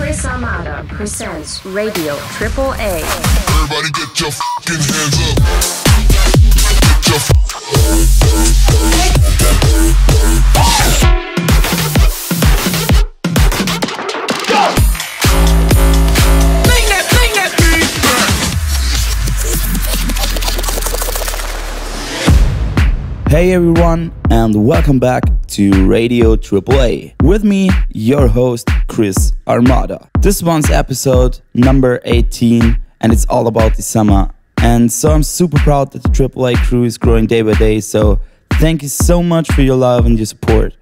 Chris Armada presents Radio Triple A. Everybody get your fucking hands up. Get your Hey everyone, and welcome back to Radio Triple A. With me, your host Chris Armada. This one's episode number 18, and it's all about the summer. And so I'm super proud that the Triple A crew is growing day by day. So thank you so much for your love and your support.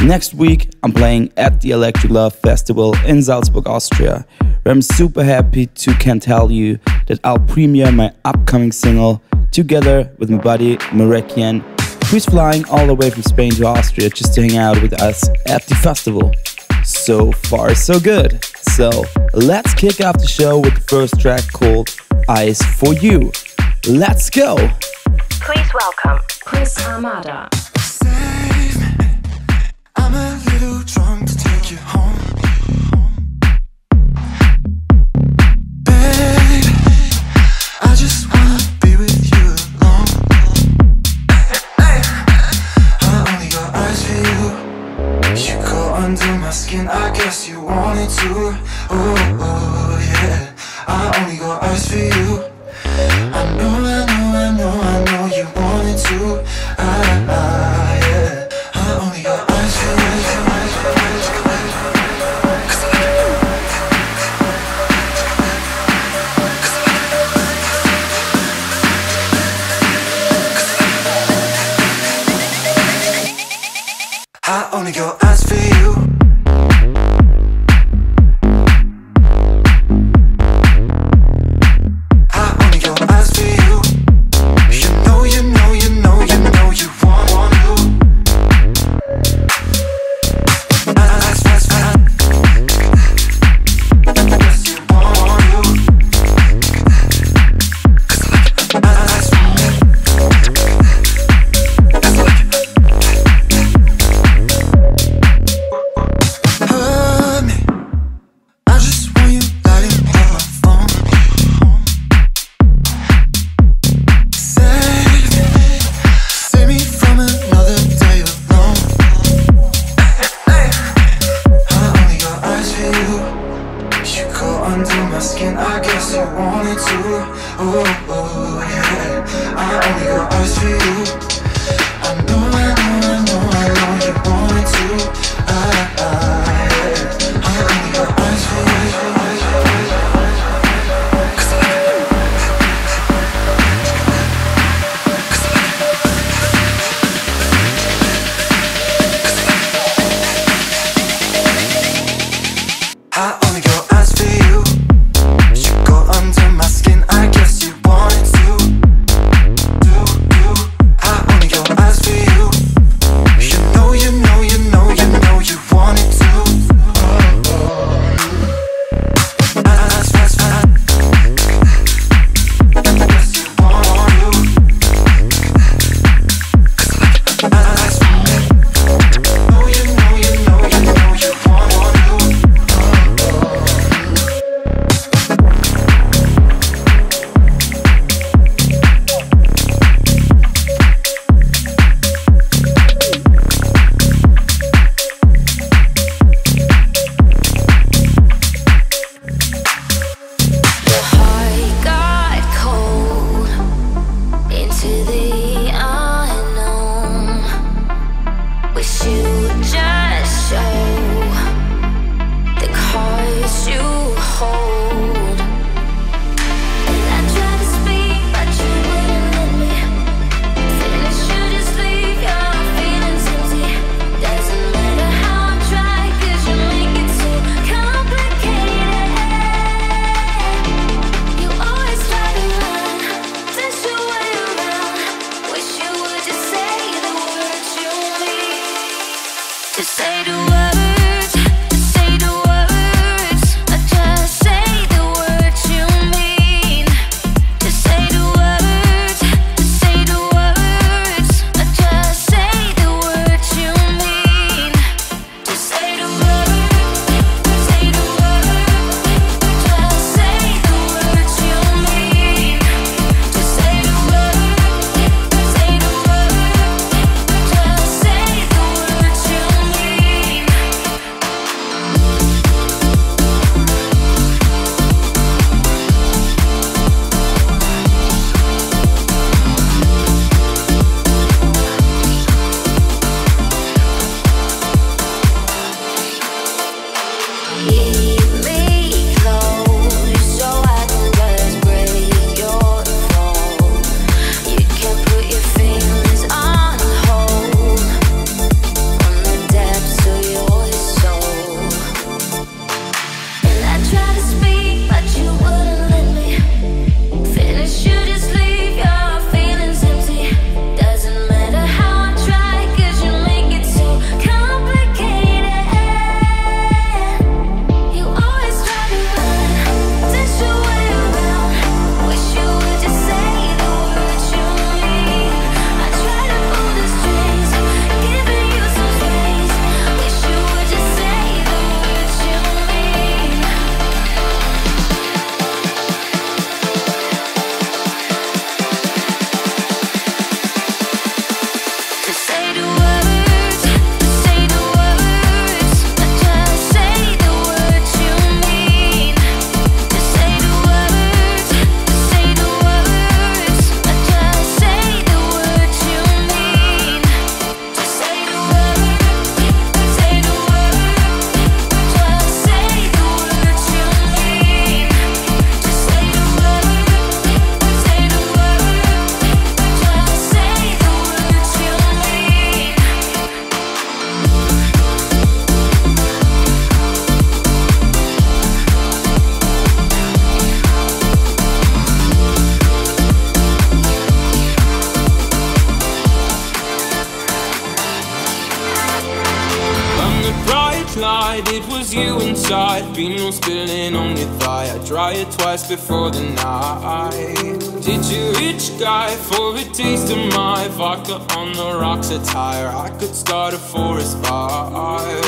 Next week, I'm playing at the Electric Love Festival in Salzburg, Austria, where I'm super happy to can tell you that I'll premiere my upcoming single together with my buddy Marekian, who's flying all the way from Spain to Austria just to hang out with us at the festival. So far, so good. So let's kick off the show with the first track called Eyes for You. Let's go. Please welcome Chris Armada. Save me. I'm a little drunk to take you home. Babe, I just wanna be with you. Under my skin, I guess you wanted to. Oh, oh, yeah, I only got eyes for you. I know, I know, I know, I know you wanted to. Yeah, I only got eyes for you. I only got eyes for you. Before the night, did you reach, guy, for a taste of my vodka on the rocks attire? I could start a forest fire.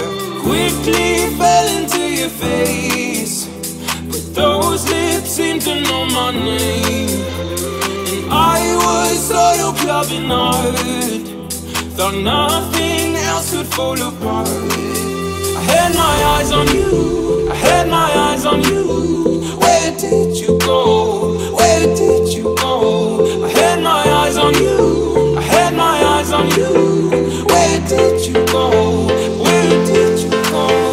Quickly fell into your face, but those lips seemed to know my name. And I was loyal, clubbing hard, thought nothing else would fall apart. I had my eyes on you, I had my eyes on you. Where did you go? Where did you go? I had my eyes on you. I had my eyes on you. Where did you go? Where did you go?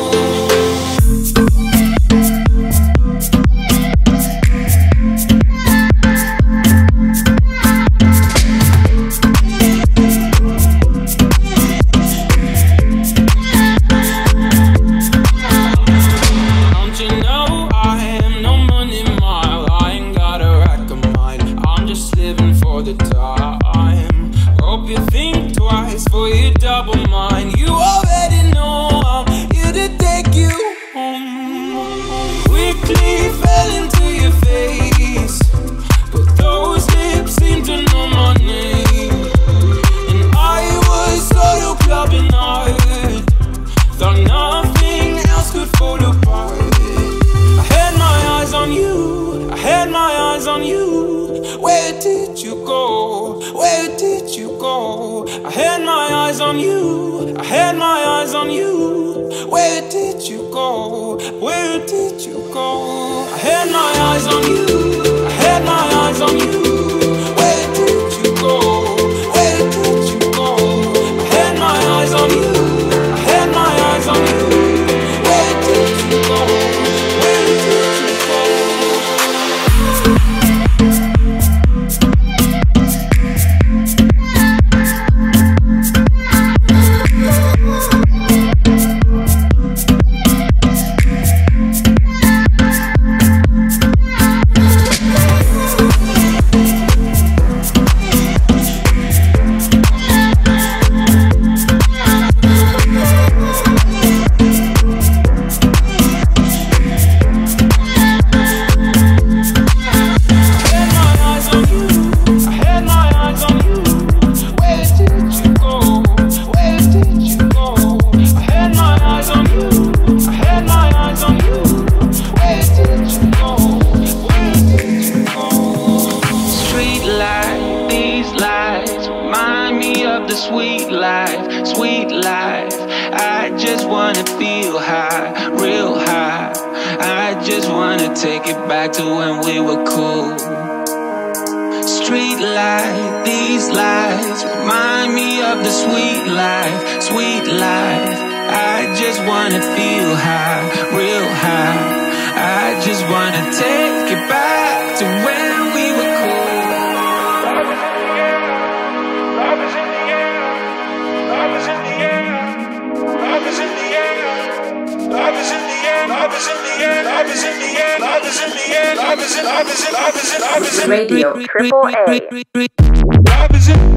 Sweet life, I just wanna feel high, real high. take it back to when we were cool. Love is in the air, love is in the air, love is in the air, love is in the air, love is in the air, love is in the air, love is in the air, love is in the air, love is in, love is in, love is in, love is in. Radio Triple A. Love is in.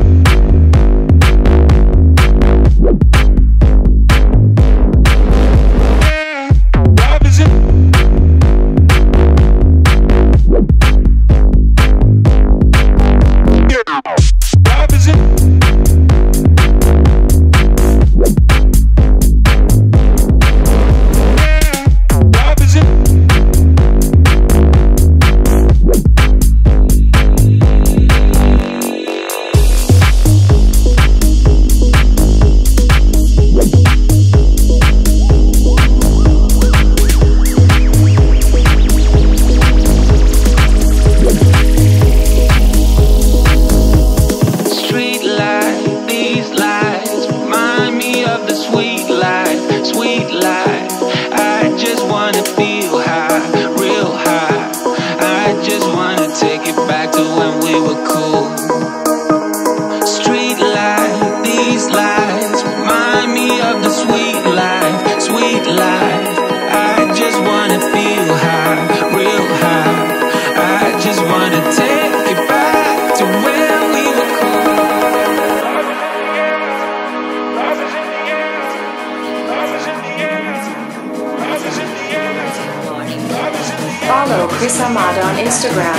Follow Chris Armada on Instagram.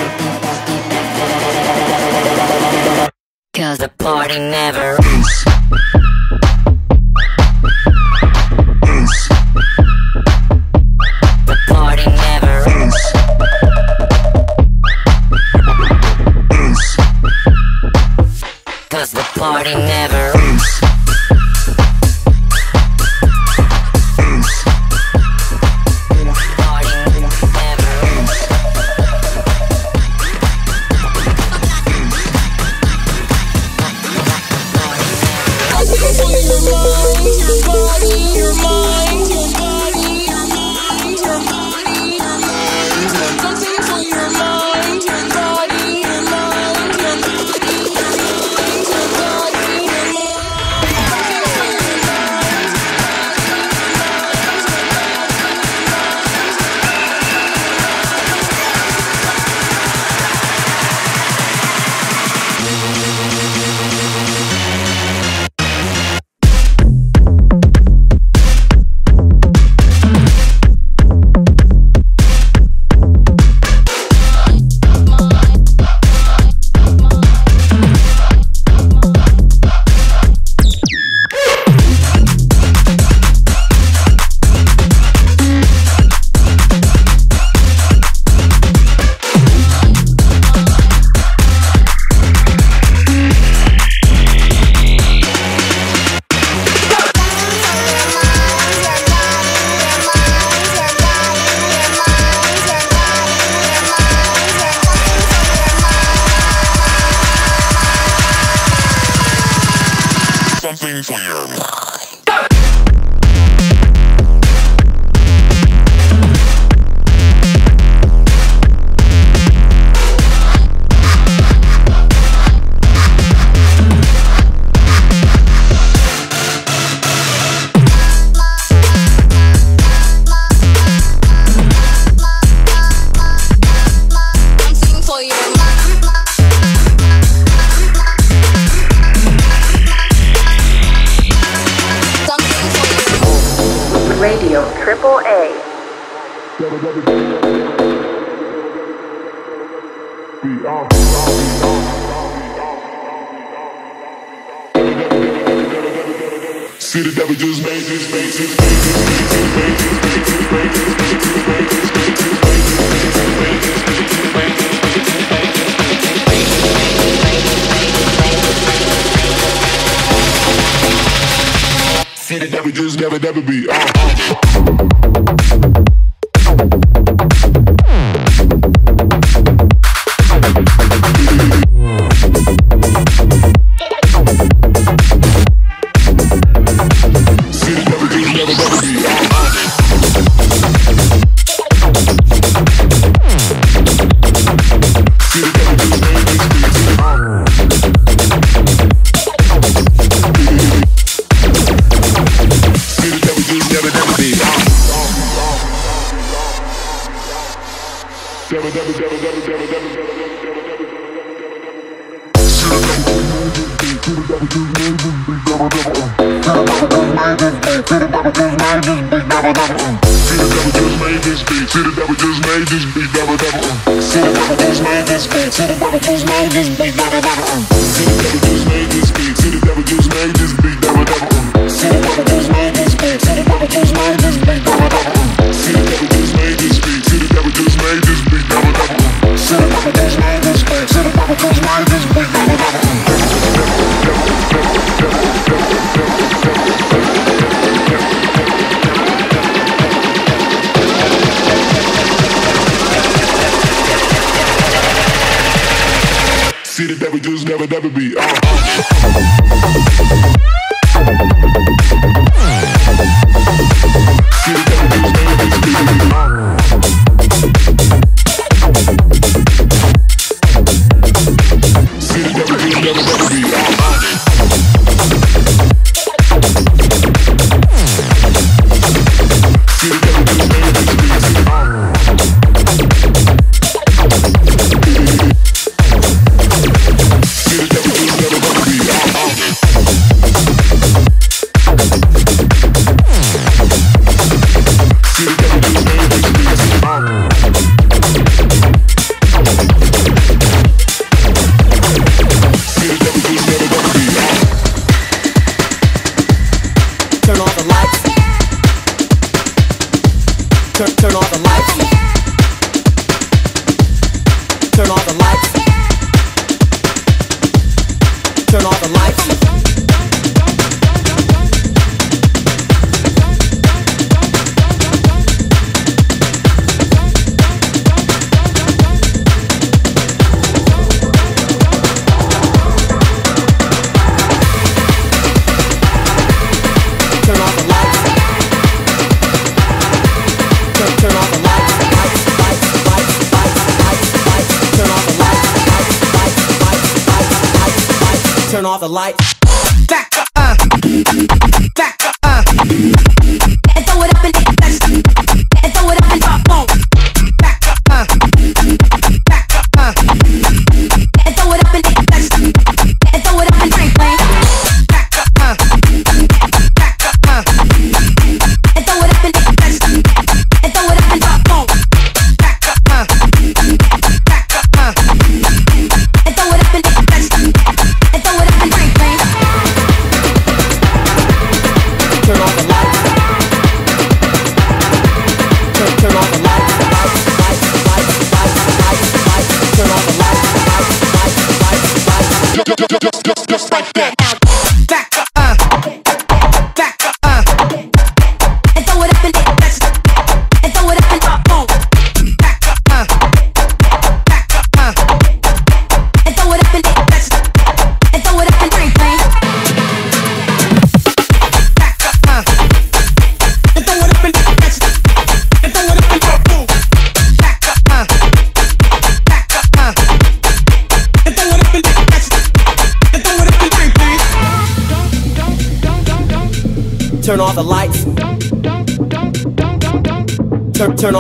'Cause the party never ends. See the devil just made this basis. See the devil just never be off. Turn off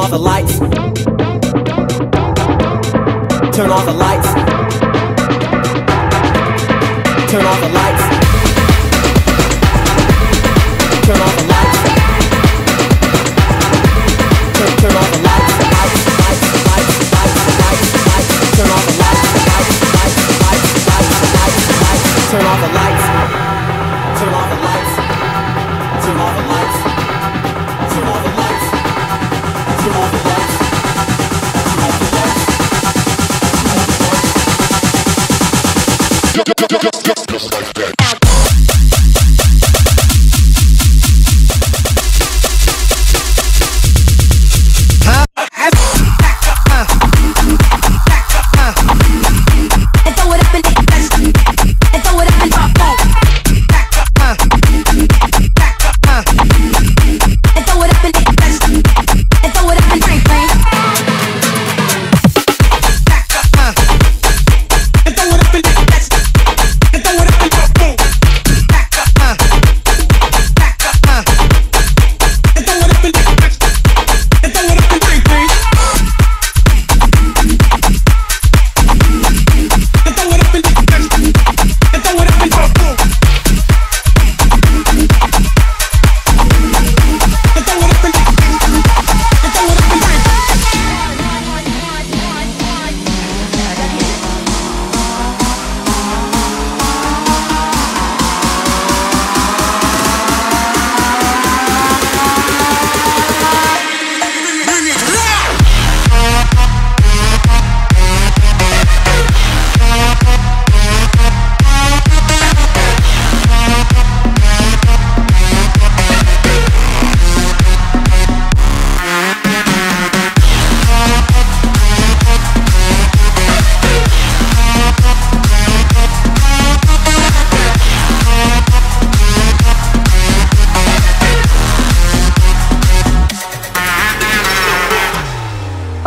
the lights. Turn off the lights. Turn off the lights. Turn off the lights. Turn off the lights. Turn off the lights. Turn off the lights. Turn off the lights. Turn off the lights. Turn off the lights. Turn off the lights. Turn off the lights. Turn off the lights. Turn off the lights. Just like that.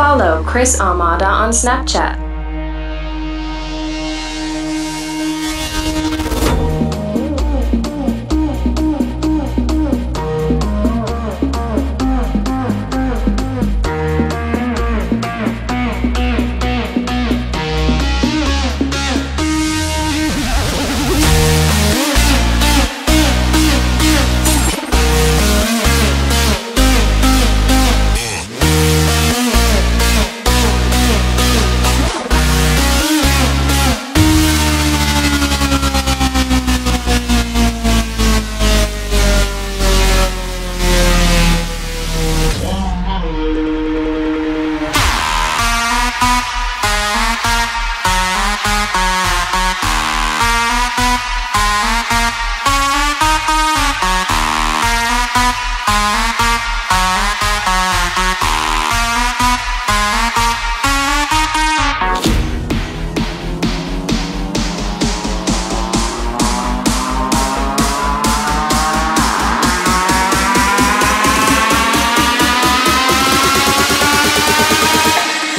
Follow Chris Armada on Snapchat.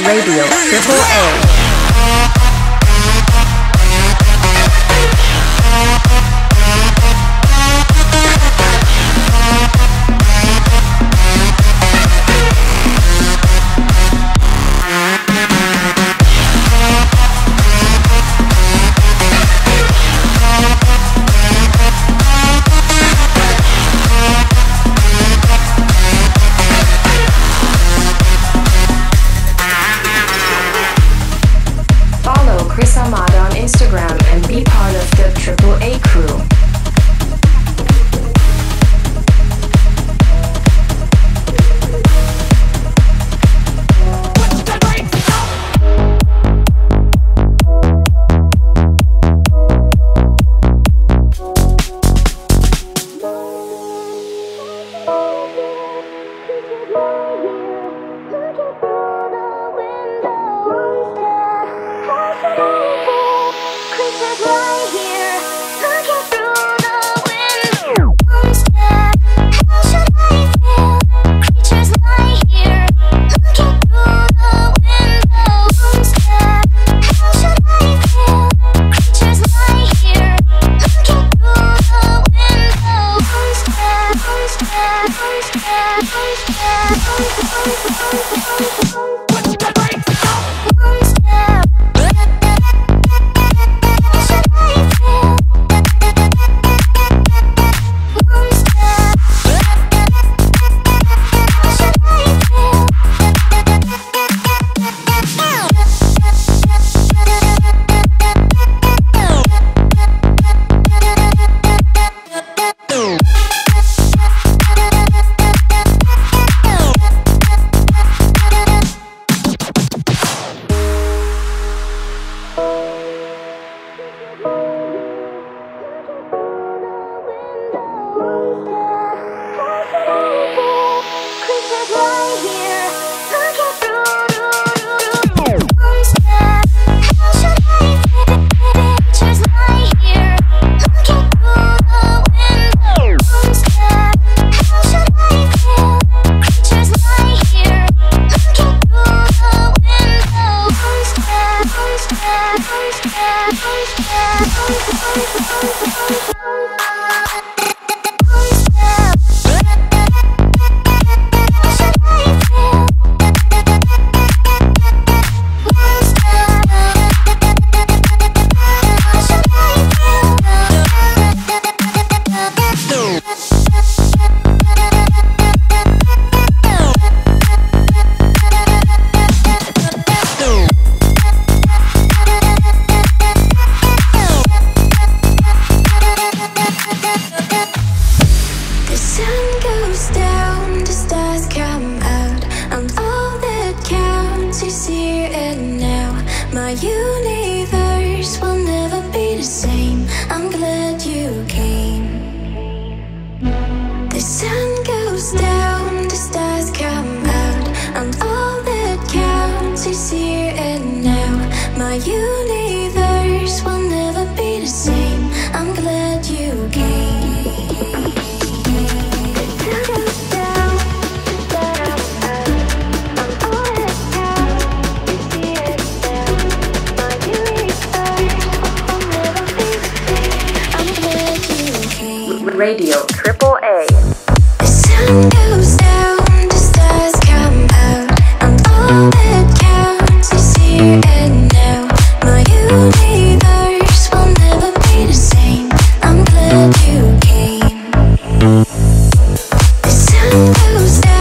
Radio Triple A. Chris Armada on Instagram and be part of the Triple A crew. My universe will never be the same. I'm glad you came. The sun goes down, the stars come out, and all that counts is here and now. My universe will never be the same. I'm glad you came. The sun goes down, the stars come out, and all that counts Radio Triple A. The sun goes down, the stars come out, and all that counts is here and now. My universe will never be the same. I'm glad you came. The sun goes down.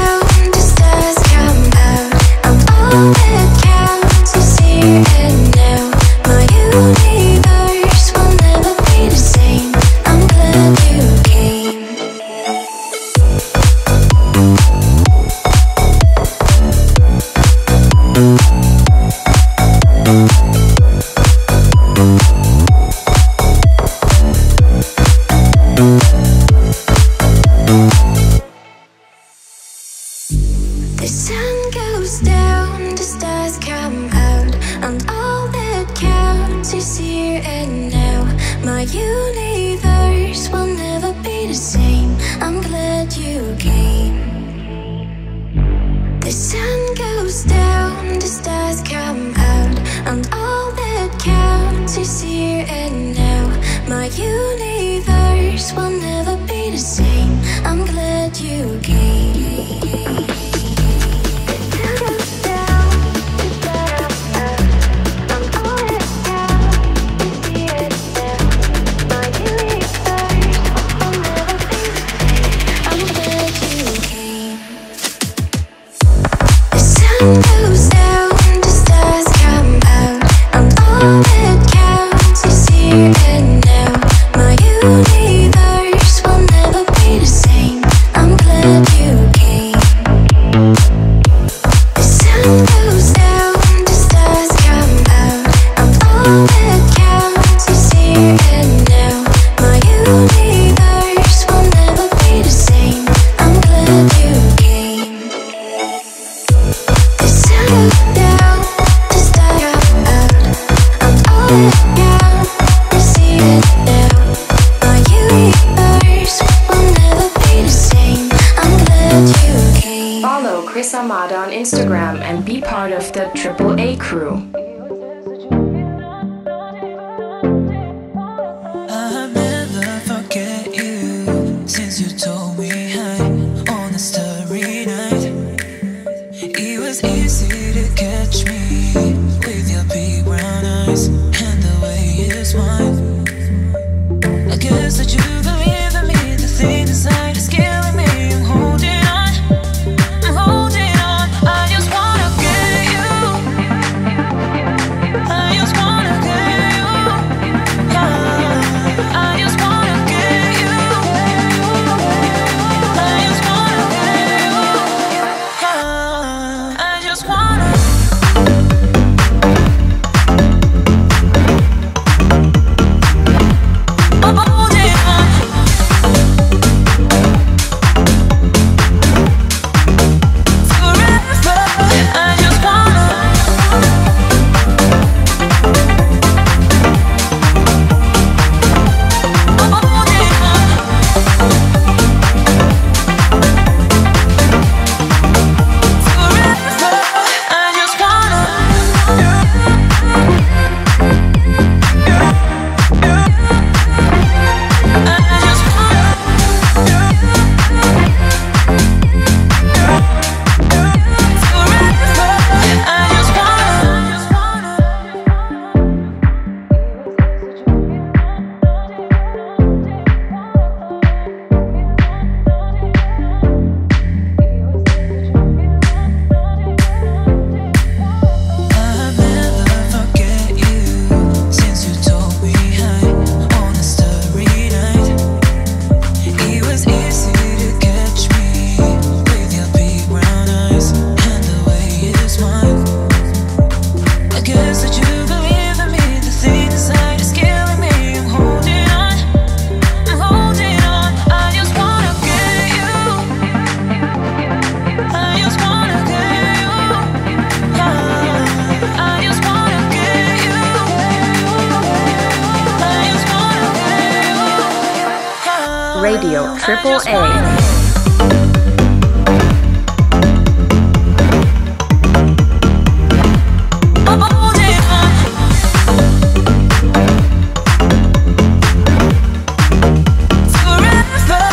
Chris Armada on Instagram and be part of the Triple A crew. I'll never forget you since you told me hi on a starry night. It was easy to catch me with your big brown eyes and the way you smile. I guess that you've been giving me the thing inside is killing me. I'm holding. Radio Triple A. Forever.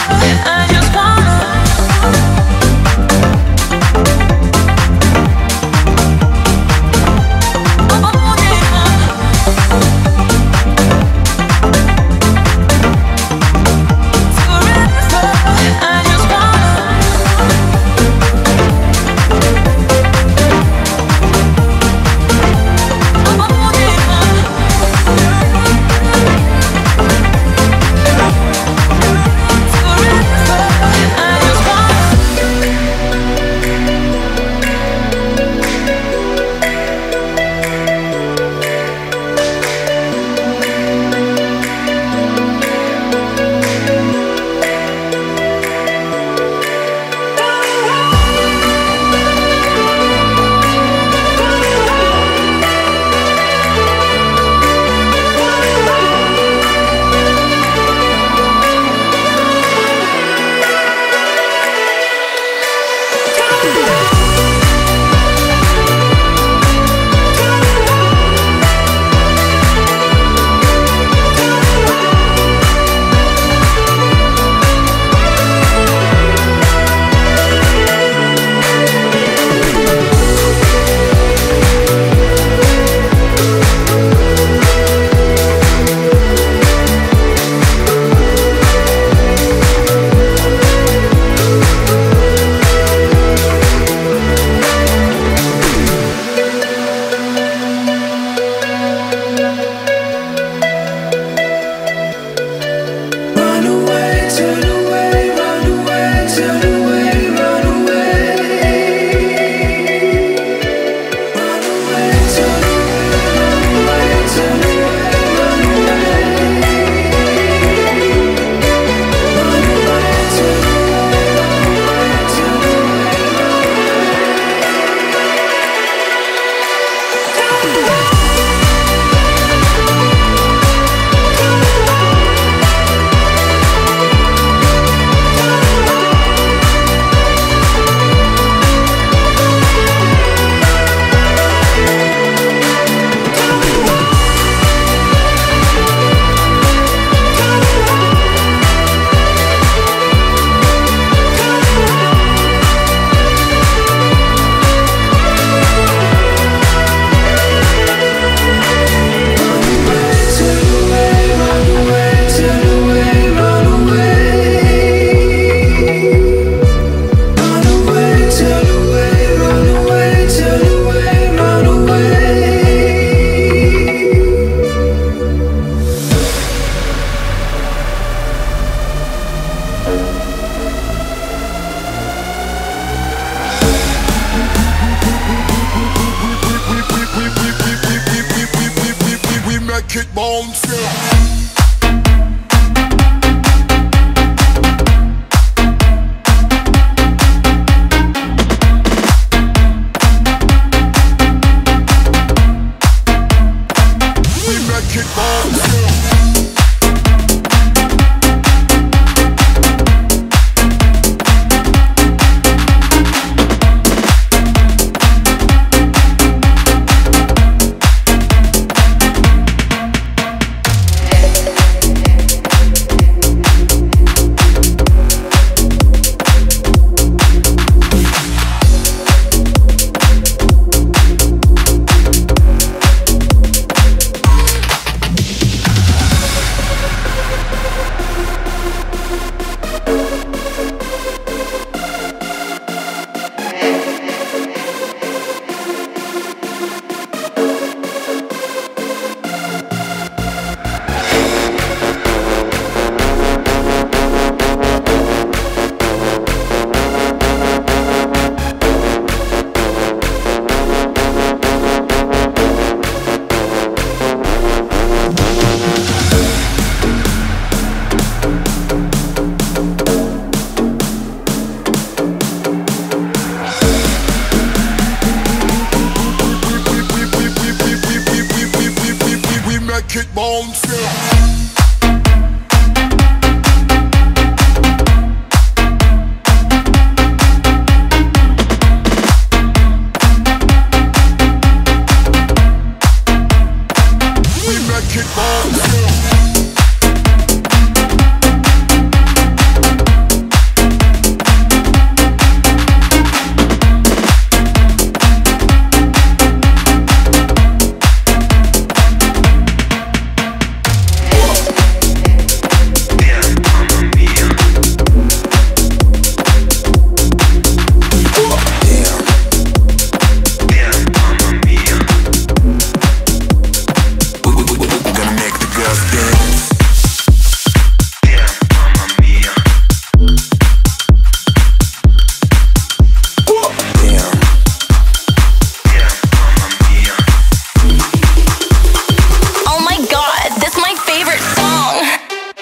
make it bounce. We make it bounce.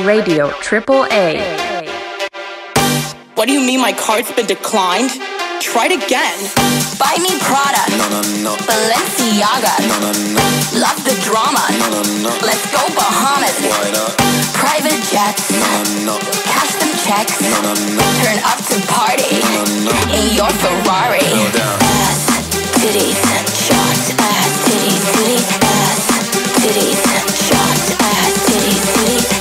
Radio Triple A. What do you mean my card's been declined? Try it again. Buy me Prada. No, no, no. Balenciaga. No, no, no. Love the drama. No, no, no. Let's go Bahamas. Why not? Private jets. No, no, no. Cash them checks. No, no, no. Turn up to party. No, no, no. In your Ferrari. No doubt. Ass, titties, shots. Ass, titties, titties. Ass, titties, shots. Ass, titties, titties.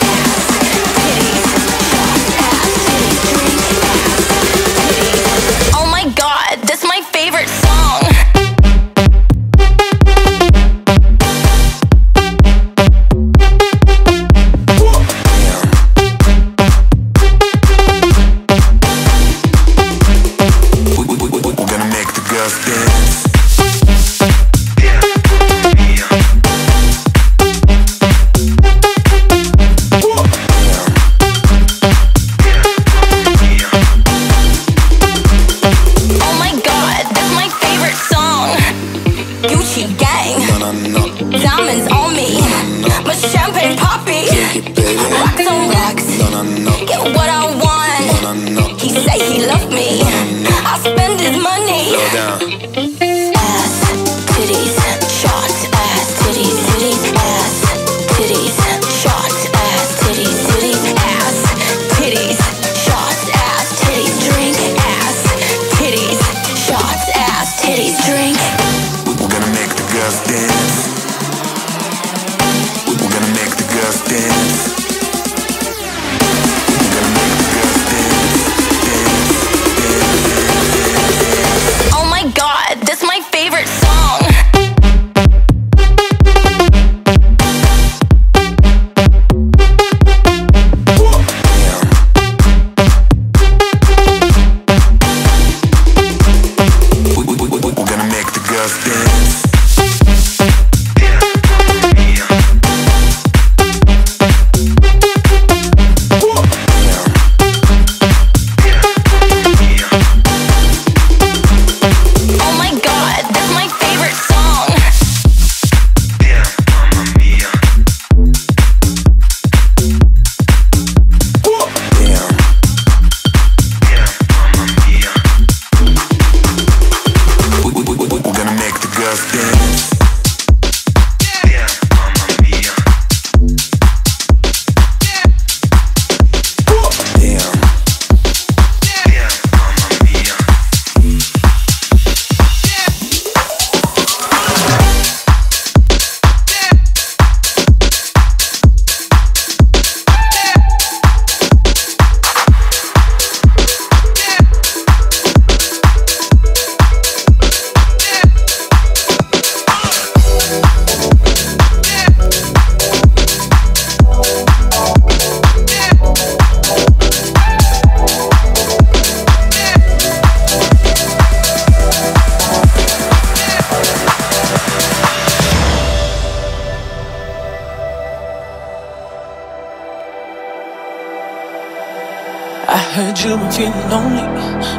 heard you've been feeling lonely,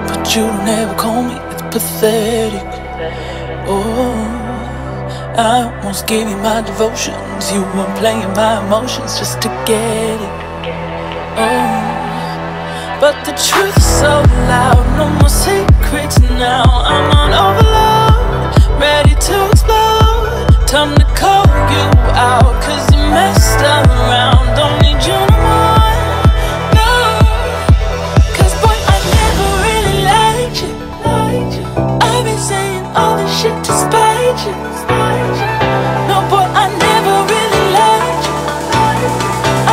but you don't ever call me. It's pathetic. Oh, I almost gave you my devotions. You were playing my emotions just to get it. Oh, but the truth's so loud. No more secrets now. I'm on overload, ready to explode. Time to call you out, 'cause you messed around. Don't need you no more. No, 'cause boy, I never really liked you. I've been saying all this shit to spite you. No, boy, I never really liked you.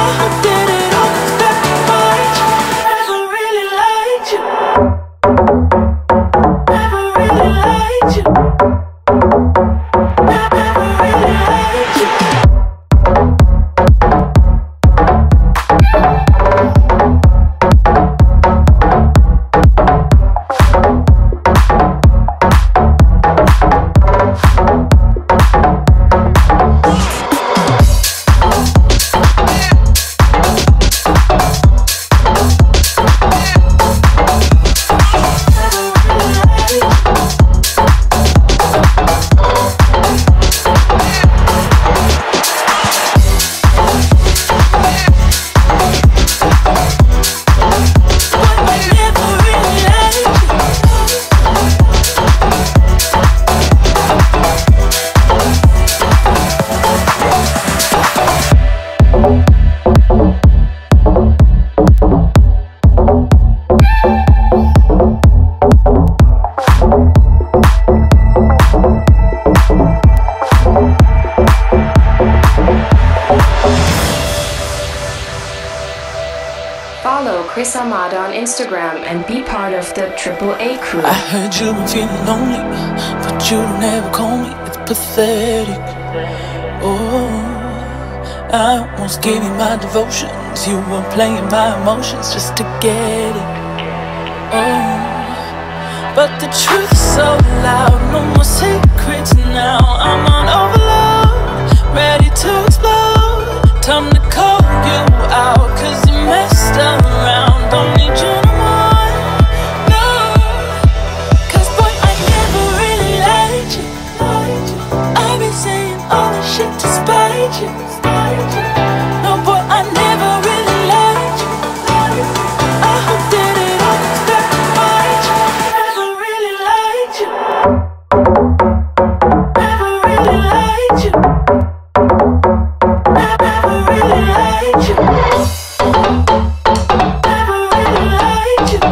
I hope that it all comes back to bite you. Never really liked you. Never really liked you. Never really liked you. Follow Chris Armada on Instagram and be part of the Triple A crew. I heard you've been feeling lonely, but you don't ever call me. It's pathetic. Oh, I almost gave you my devotions. You were playing my emotions just to get it. Oh, but the truth's so loud. No more secrets now. I'm on overload, ready to explode. Time to call you out, 'cause you messed around. Don't need you no more. No, 'cause boy, I never really liked you. I've been saying all this shit to spite you. No, boy, I never really liked you. I hope that it all comes back to bite you. Never really liked you. Never really liked you. Never really liked you. Never really liked you. Never really liked you.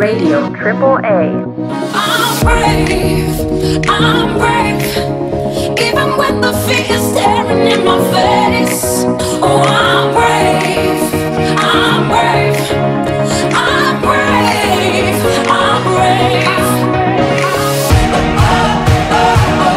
Radio Triple A. I'm brave, I'm brave, even when the fear is staring in my face. Oh, I'm brave, I'm brave, I'm brave, I'm brave. Oh, oh, oh, oh.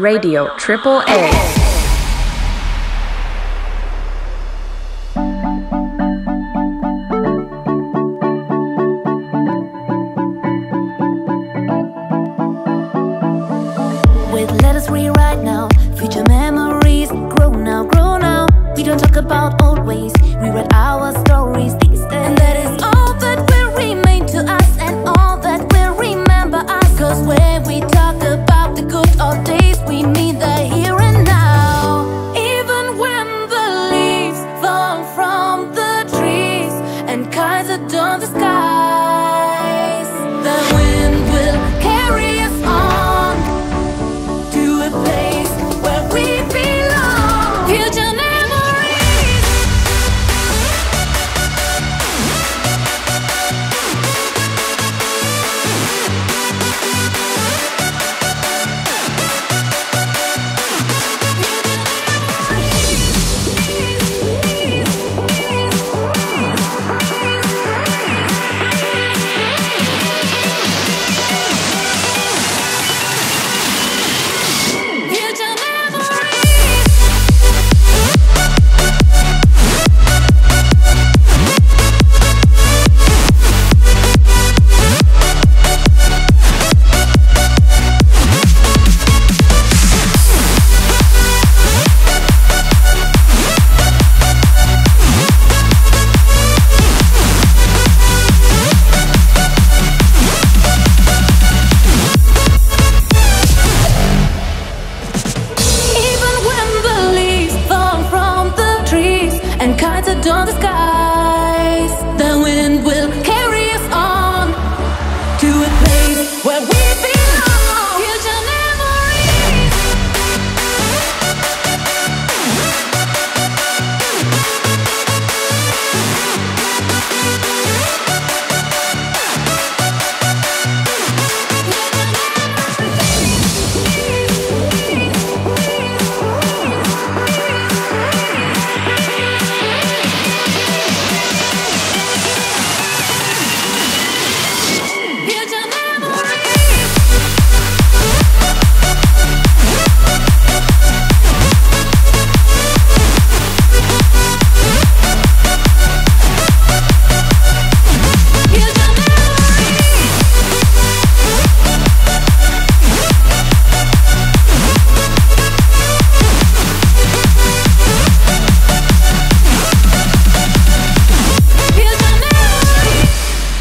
Radio Triple A.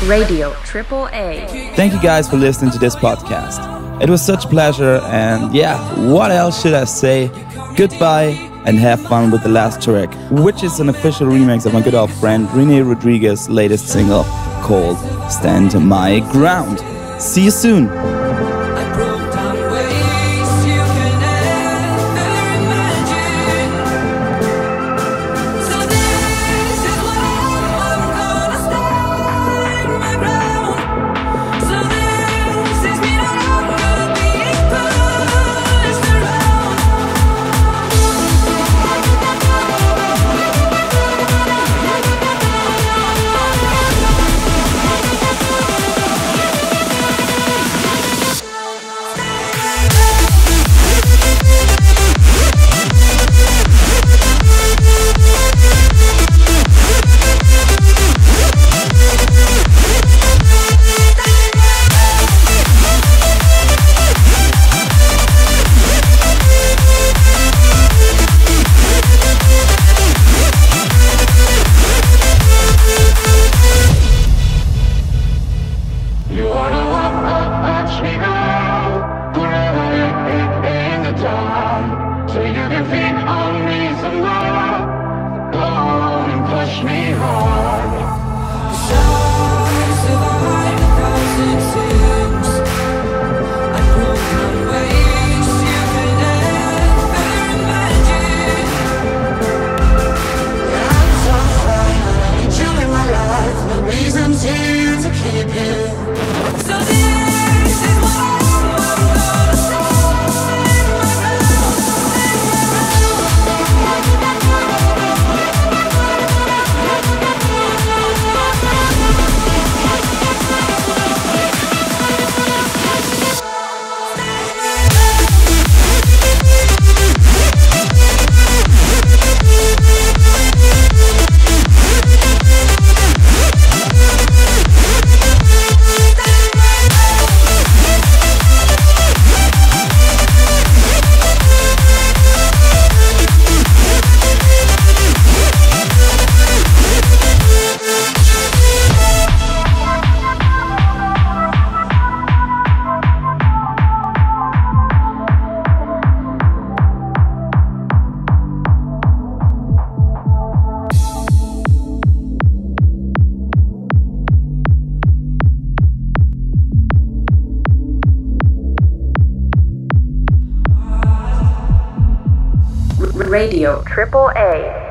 Radio Triple A. Thank you guys for listening to this podcast. It was such a pleasure, and yeah, what else should I say? Goodbye and have fun with the last track, which is an official remix of my good old friend Rene Rodriguez's latest single called Stand My Ground. See you soon. Radio Triple A.